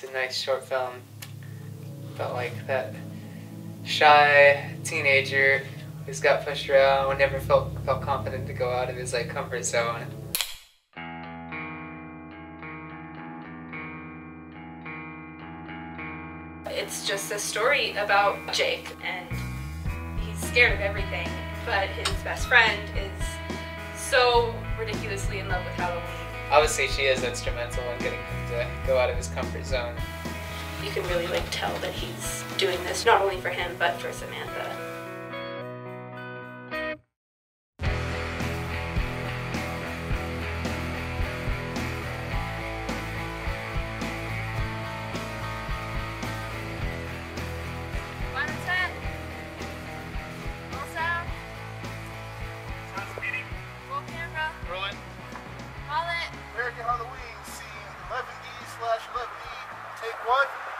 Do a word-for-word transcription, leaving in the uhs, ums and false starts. It's a nice short film about like that shy teenager who's got pushed around and never felt felt confident to go out of his like comfort zone. It's just a story about Jake, and he's scared of everything, but his best friend is so ridiculously in love with Halloween. Obviously she is instrumental in getting him to go out of his comfort zone. You can really like tell that he's doing this not only for him but for Samantha. American Halloween, scene eleven E slash eleven E, take one.